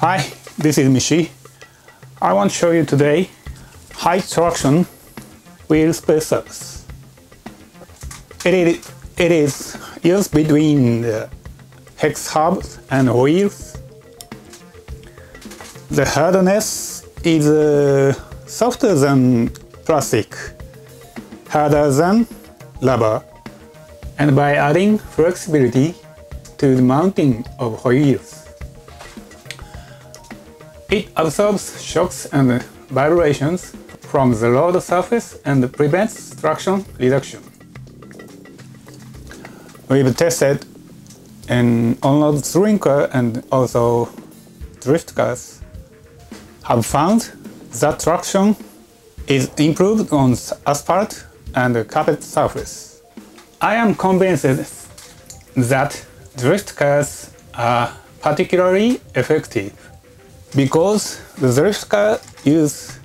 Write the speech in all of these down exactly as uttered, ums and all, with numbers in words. Hi, this is Michi. I want to show you today high traction wheel spacers. It is, it is used between the hex hubs and wheels. The hardness is uh, softer than plastic, harder than rubber, and by adding flexibility to the mounting of wheels, it absorbs shocks and vibrations from the road surface and prevents traction reduction. We've tested an on-road touring car and also drift cars. Have found that traction is improved on asphalt and carpet surface. I am convinced that drift cars are particularly effective because the drift car uses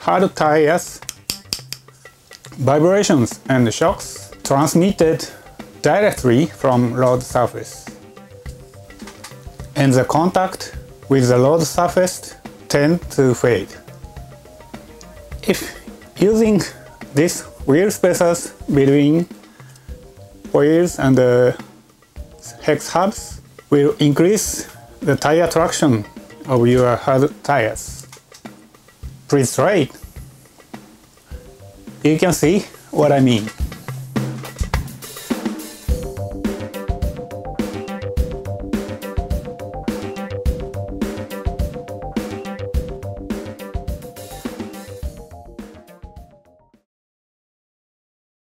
hard tires. Vibrations and shocks transmitted directly from road surface, and the contact with the road surface tend to fade. If using these wheel spacers between wheels and the hex hubs will increase the tire traction of your hard tires. Please try it. You can see what I mean.